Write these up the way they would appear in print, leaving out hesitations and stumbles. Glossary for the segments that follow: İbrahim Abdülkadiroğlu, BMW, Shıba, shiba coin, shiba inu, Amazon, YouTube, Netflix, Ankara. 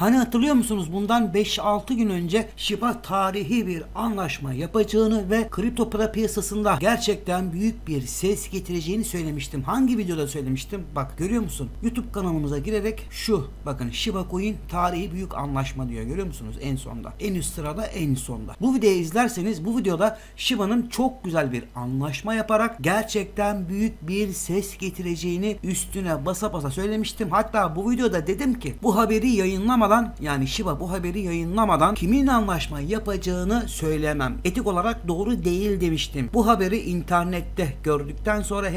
Hani hatırlıyor musunuz, bundan 5-6 gün önce Shiba tarihi bir anlaşma yapacağını ve kripto para piyasasında gerçekten büyük bir ses getireceğini söylemiştim. Hangi videoda söylemiştim? Bak görüyor musun? YouTube kanalımıza girerek şu, bakın Shiba coin tarihi büyük anlaşma diyor. Görüyor musunuz? En sonda. En üst sırada, en sonda. Bu videoyu izlerseniz bu videoda Shiba'nın çok güzel bir anlaşma yaparak gerçekten büyük bir ses getireceğini üstüne basa basa söylemiştim. Hatta bu videoda dedim ki bu haberi yayınlamadan, yani Shiba bu haberi yayınlamadan kimin anlaşma yapacağını söylemem. Etik olarak doğru değil demiştim. Bu haberi internette gördükten sonra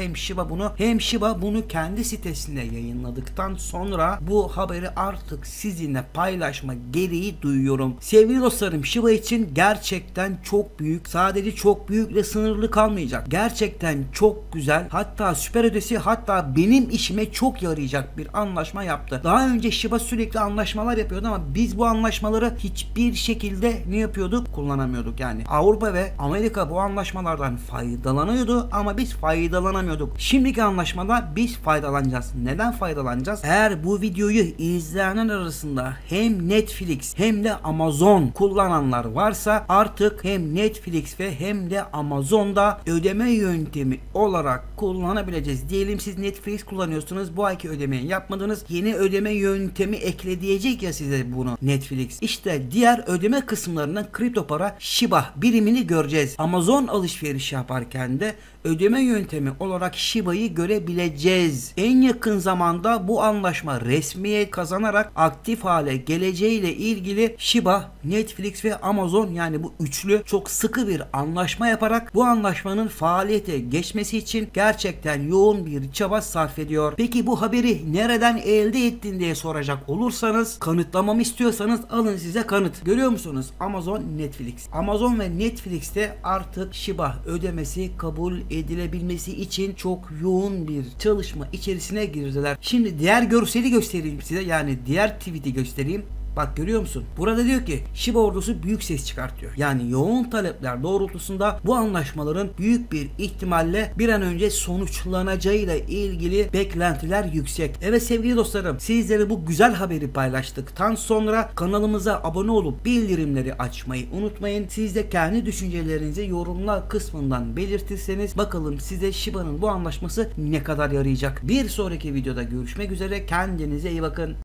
hem Shiba bunu kendi sitesinde yayınladıktan sonra bu haberi artık sizinle paylaşma gereği duyuyorum. Sevgili dostlarım, Shiba için gerçekten çok büyük, sadece çok büyükle sınırlı kalmayacak. Gerçekten çok güzel, hatta süper ötesi, hatta benim işime çok yarayacak bir anlaşma yaptı. Daha önce Shiba sürekli anlaşmalar yapıyordu ama biz bu anlaşmaları hiçbir şekilde ne yapıyorduk? Kullanamıyorduk. Yani Avrupa ve Amerika bu anlaşmalardan faydalanıyordu ama biz faydalanamıyorduk. Şimdiki anlaşmada biz faydalanacağız. Neden faydalanacağız? Eğer bu videoyu izleyenler arasında hem Netflix hem de Amazon kullananlar varsa artık hem Netflix ve hem de Amazon'da ödeme yöntemi olarak kullanabileceğiz. Diyelim siz Netflix kullanıyorsunuz. Bu ayki ödemeyi yapmadınız. Yeni ödeme yöntemi ekleyecek ya size bunu Netflix. İşte diğer ödeme kısımlarından kripto para Shiba birimini göreceğiz. Amazon alışveriş yaparken de ödeme yöntemi olarak Shiba'yı görebileceğiz. En yakın zamanda bu anlaşma resmiyet kazanarak aktif hale geleceğiyle ilgili Shiba, Netflix ve Amazon, yani bu üçlü çok sıkı bir anlaşma yaparak bu anlaşmanın faaliyete geçmesi için gerçekten yoğun bir çaba sarf ediyor. Peki bu haberi nereden elde ettin diye soracak olursanız, kanıtlamamı istiyorsanız alın size kanıt. Görüyor musunuz? Amazon, Netflix. Amazon ve Netflix'te artık Shiba ödemesi kabul edilebilmesi için çok yoğun bir çalışma içerisine girdiler. Şimdi diğer görseli göstereyim size. Yani diğer tweet'i göstereyim. Bak görüyor musun? Burada diyor ki Shiba ordusu büyük ses çıkartıyor. Yani yoğun talepler doğrultusunda bu anlaşmaların büyük bir ihtimalle bir an önce sonuçlanacağıyla ilgili beklentiler yüksek. Evet sevgili dostlarım, sizlere bu güzel haberi paylaştıktan sonra kanalımıza abone olup bildirimleri açmayı unutmayın. Siz de kendi düşüncelerinizi yorumlar kısmından belirtirseniz bakalım size Shiba'nın bu anlaşması ne kadar yarayacak. Bir sonraki videoda görüşmek üzere. Kendinize iyi bakın.